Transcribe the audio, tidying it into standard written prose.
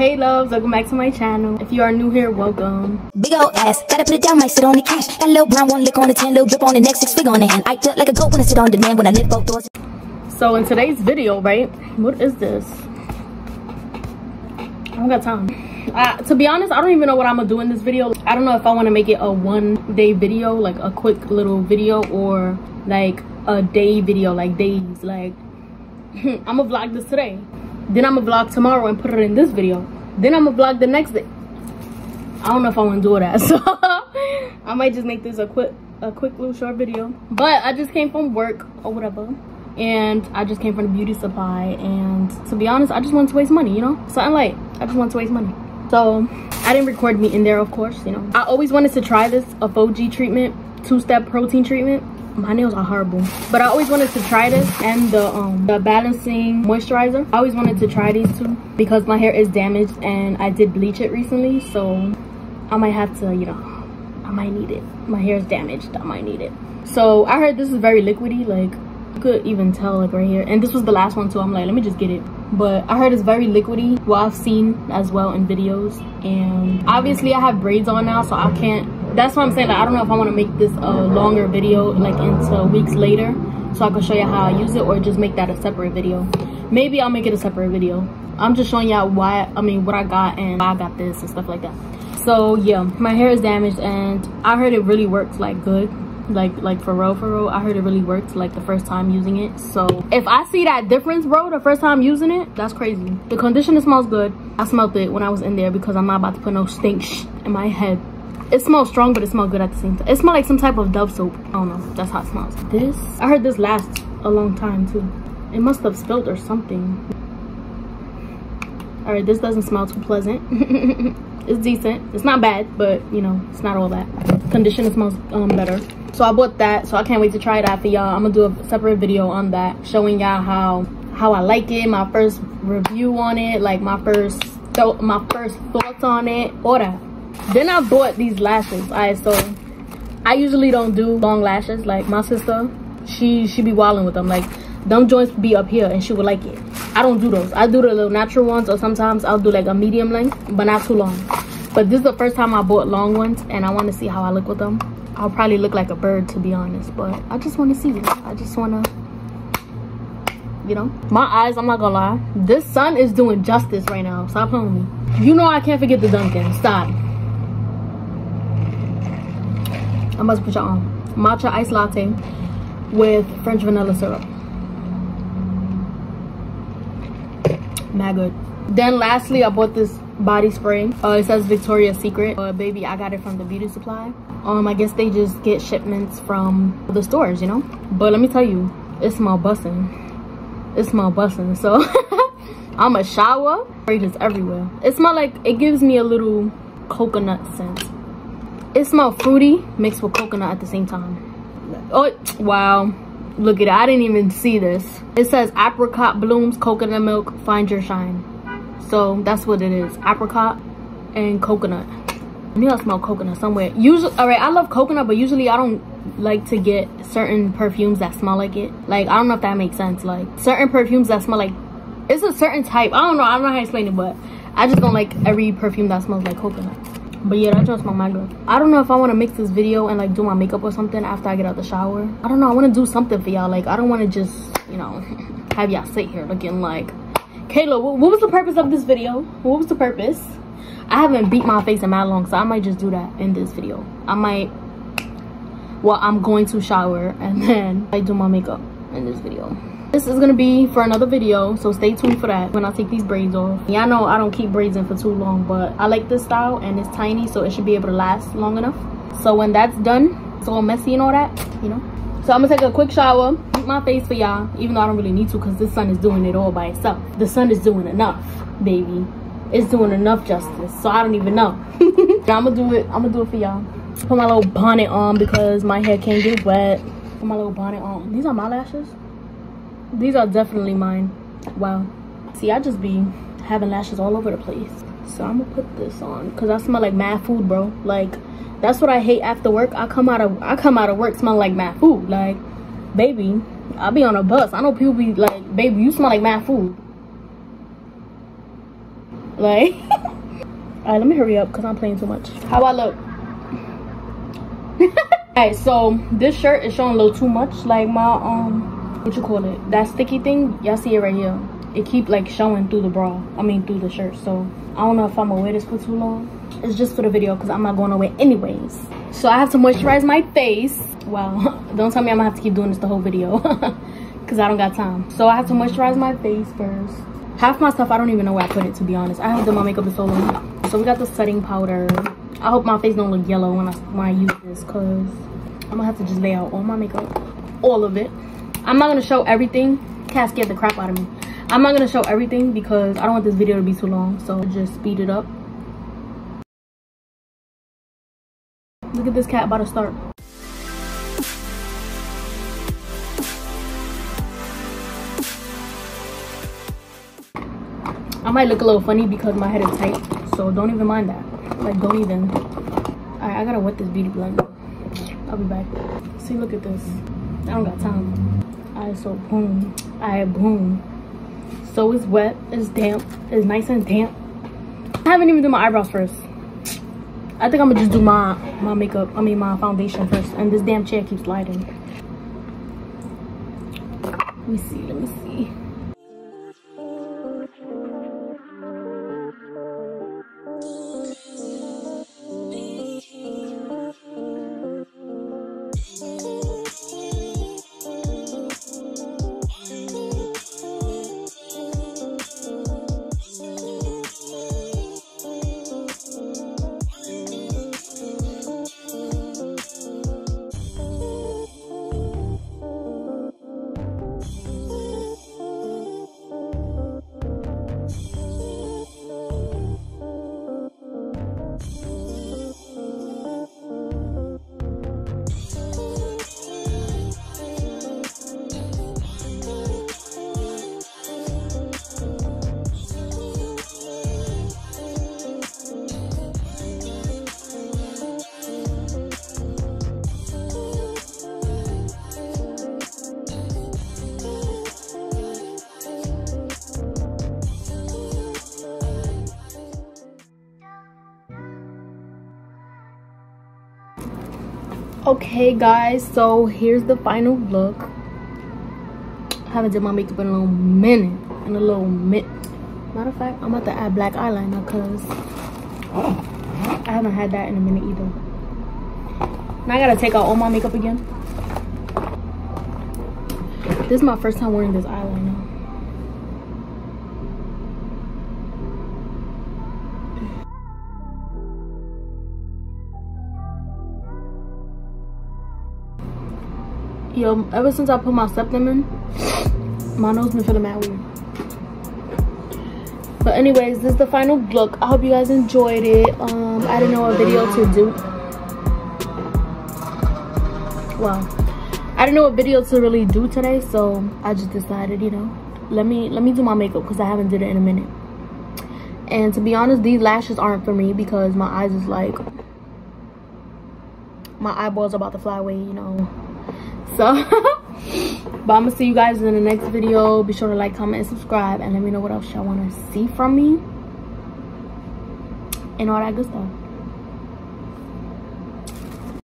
Hey loves, welcome back to my channel. If you are new here, welcome. Big old ass, gotta put it down, might sit on the cash. Got a little brown, one lick on the 10, little drip on the neck, 6 figure on the hand. I feel like a goat when I sit on the man, when I lift both doors. So in today's video, right, what is this? I don't got time. To be honest, I don't even know what I'm gonna do in this video. I don't know if I want to make it a one-day video, like a quick little video, or like a day video, like days. Like I'm gonna vlog this today. Then I'm gonna vlog tomorrow and put it in this video. Then I'm gonna vlog the next day. I don't know if I wanna do that, so I might just make this a quick little short video. But I just came from work or whatever, and I just came from the beauty supply, and to be honest, I just wanted to waste money, you know? Something like, I just wanted to waste money. So I didn't record me in there, of course, you know. I always wanted to try this Aphogee treatment, 2-step protein treatment. My nails are horrible, but I always wanted to try this, and the balancing moisturizer. I always wanted to try these two because my hair is damaged and I did bleach it recently, so I might have to, you know, I might need it. My hair is damaged, I might need it. So I heard this is very liquidy, like you could even tell, like right here, and this was the last one too. I'm like, let me just get it. But I heard it's very liquidy, well, I've seen as well in videos, and obviously I have braids on now, so I can't. That's what I'm saying, like, I don't know if I want to make this a longer video, like into weeks later, so I can show you how I use it, or just make that a separate video. Maybe I'll make it a separate video. I'm just showing y'all why, I mean, what I got and why I got this and stuff like that. So yeah, my hair is damaged, and I heard it really works, like good, like for real. I heard it really worked, like the first time using it. So if I see that difference, bro, the first time using it, that's crazy. The conditioner smells good. I smelled it when I was in there because I'm not about to put no stink shh in my head. It smells strong, but it smells good at the same time. It smells like some type of Dove soap. I don't know. That's how it smells. This, I heard this lasts a long time too. It must have spilled or something. All right, this doesn't smell too pleasant. It's decent. It's not bad, but you know, it's not all that. Conditioner smells better. So I bought that. So I can't wait to try it out for y'all. I'm gonna do a separate video on that, showing y'all how I like it, my first review on it, like my first thoughts on it, all that. Then I bought these lashes. Alright, so I usually don't do long lashes. Like my sister, she be wilding with them. Like them joints be up here, and she would like it. I don't do those. I do the little natural ones, or sometimes I'll do like a medium length, but not too long. But this is the first time I bought long ones, and I want to see how I look with them. I'll probably look like a bird, to be honest, but I just want to see it. I just want to, you know. My eyes, I'm not gonna lie, this sun is doing justice right now. Stop playing with me. You know I can't forget the Dunkin'. Stop. I'm about to put y'all on. Matcha iced latte with French vanilla syrup. Mad good. Then lastly, I bought this body spray. It says Victoria's Secret. Baby, I got it from the beauty supply. I guess they just get shipments from the stores, you know? But let me tell you, it smells bussin'. It smells bussin', so I'm a shower. Spray just everywhere. It smells like, it gives me a little coconut scent. It smells fruity mixed with coconut at the same time. Oh, wow. Look at it. I didn't even see this. It says apricot blooms, coconut milk, find your shine. So that's what it is. Apricot and coconut. I knew I smelled coconut somewhere. Usually, all right, I love coconut, but usually I don't like to get certain perfumes that smell like it. Like, I don't know if that makes sense. Like, certain perfumes that smell like, it's a certain type. I don't know how to explain it, but I just don't like every perfume that smells like coconut. But yeah, that just my makeup. I don't know if I want to make this video and like do my makeup or something after I get out the shower. I don't know. I want to do something for y'all. Like, I don't want to just, you know, have y'all sit here looking like, Kayla, what was the purpose of this video? What was the purpose? I haven't beat my face in mad long, so I might just do that in this video. I might, well, I'm going to shower and then I do my makeup in this video. This is gonna be for another video, so stay tuned for that when I take these braids off. Y'all know I don't keep braids in for too long, but I like this style, and it's tiny, so it should be able to last long enough. So when that's done, it's all messy and all that, you know. So I'm gonna take a quick shower, keep my face for y'all, even though I don't really need to because this sun is doing it all by itself. The sun is doing enough, baby. It's doing enough justice, so I don't even know. I'm gonna do it for y'all. Put my little bonnet on because my hair can't get wet. Put my little bonnet on. These are my lashes. These are definitely mine. Wow. See, I just be having lashes all over the place. So I'm gonna put this on because I smell like mad food, bro. Like, that's what I hate after work. I come out of work smelling like mad food. Like, baby, I'll be on a bus. I know people be like, baby, you smell like mad food. Like, all right, let me hurry up because I'm playing too much. How I look? All right, so this shirt is showing a little too much. Like my what you call it? That sticky thing. Y'all see it right here. It keep like showing through the bra. I mean through the shirt. So I don't know if I'm gonna wear this for too long. It's just for the video because I'm not going away anyways. So I have to moisturize my face. Wow, don't tell me I'm gonna have to keep doing this the whole video because I don't got time. So I have to moisturize my face first. Half my stuff I don't even know where I put it, to be honest. I haven't done my makeup in so long. So we got the setting powder. I hope my face don't look yellow when I use this because I'm gonna have to just lay out all my makeup, all of it. I'm not gonna show everything. Cat scared the crap out of me. I'm not gonna show everything because I don't want this video to be too long, so just speed it up. Look at this cat about to start. I might look a little funny because my head is tight, so don't even mind that. Like, don't even. Alright, I gotta wet this beauty blender. I'll be back. See, look at this. I don't got time. Alright, so boom. Alright, boom. So it's wet, it's damp, it's nice and damp. I haven't even done my eyebrows first. I think I'm gonna just do my makeup, I mean my foundation first. And this damn chair keeps sliding. Let me see, let me see. Okay guys, so here's the final look. I haven't done my makeup in a little minute. Matter of fact, I'm about to add black eyeliner because I haven't had that in a minute either. Now I gotta take out all my makeup again. This is my first time wearing this eyeliner. Yo, ever since I put my septum in, my nose been feeling mad weird. But anyways, this is the final look. I hope you guys enjoyed it. I didn't know what video to do. Well, I didn't know what video to really do today, so I just decided, you know, let me do my makeup because I haven't did it in a minute. And to be honest, these lashes aren't for me because my eyes is like, my eyeballs are about to fly away, you know. So but I'm gonna see you guys in the next video. Be sure to like, comment, and subscribe, and let me know what else y'all want to see from me and all that good stuff.